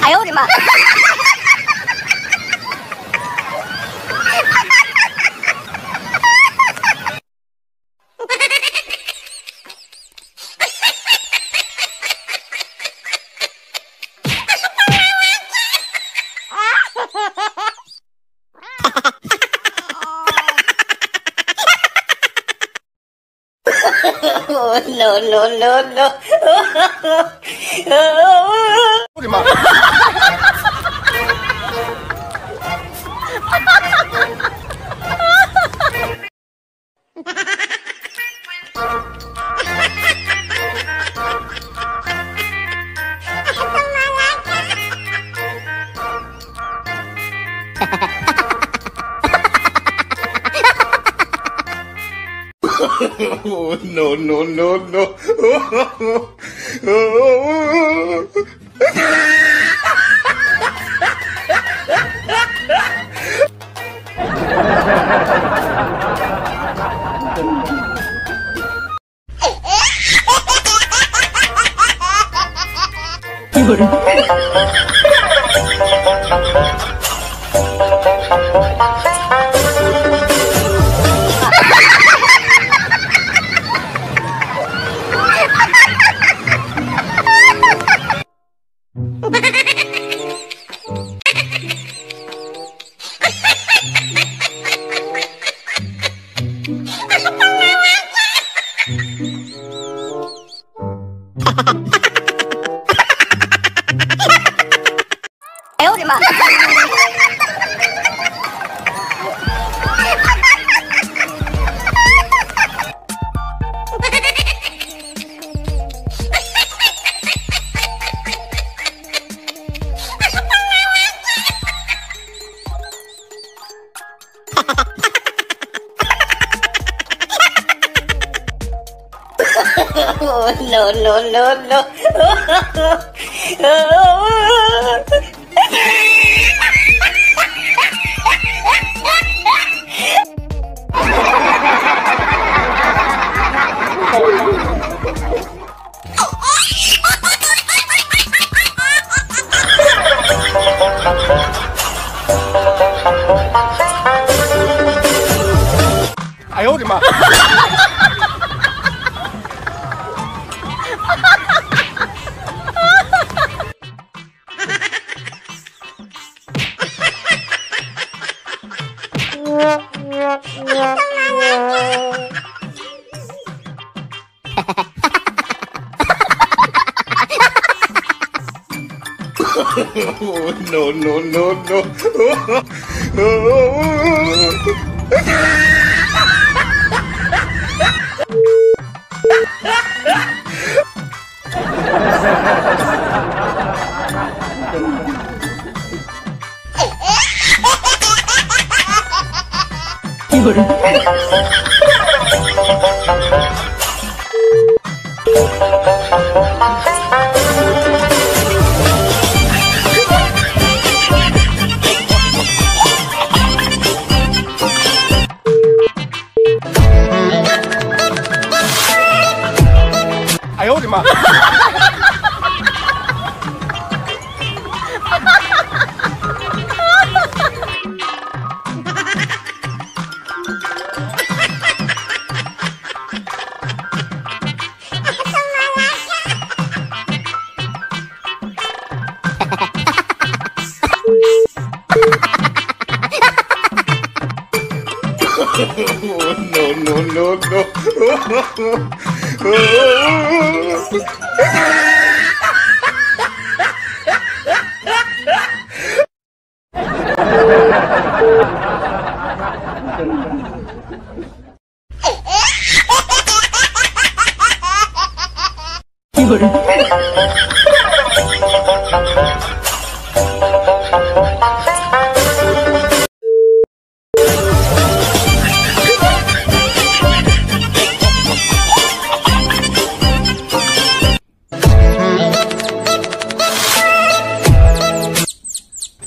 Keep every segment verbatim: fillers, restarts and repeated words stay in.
아유, 임마. Oh, no, no, no, no. Oh, no, no, no, no. Oh, oh, oh, oh. Oh, no, no, no, no. I hold him up. Oh, no, no, no, no. Oh, oh, oh, oh. Oh, no, no, no, no. Oh, oh, oh, oh.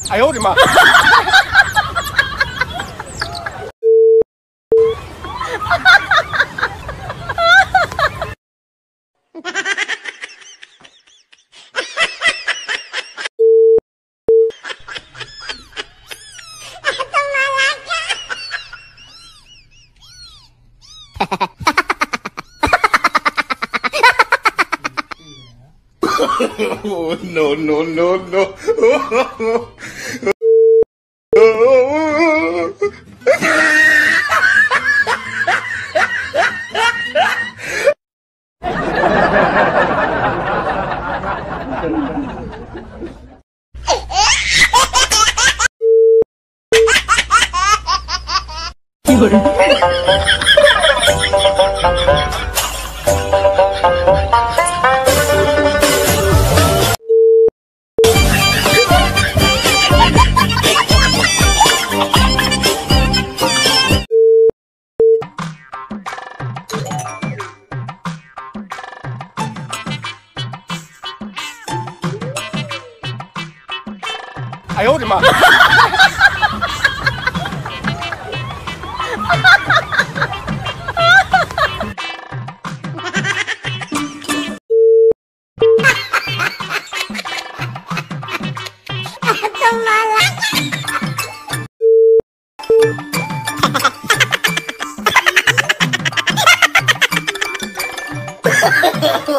I hold him up. Oh, no, no, no, no. Oh, oh, oh, oh. ¡Ay, oye, ma!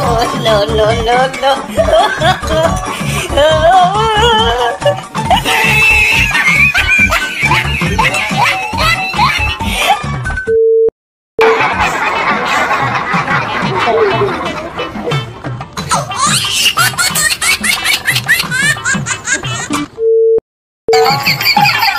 Oh, no, no, no, no. Oh, oh, oh, oh. No, no, no, no.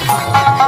Keep it up.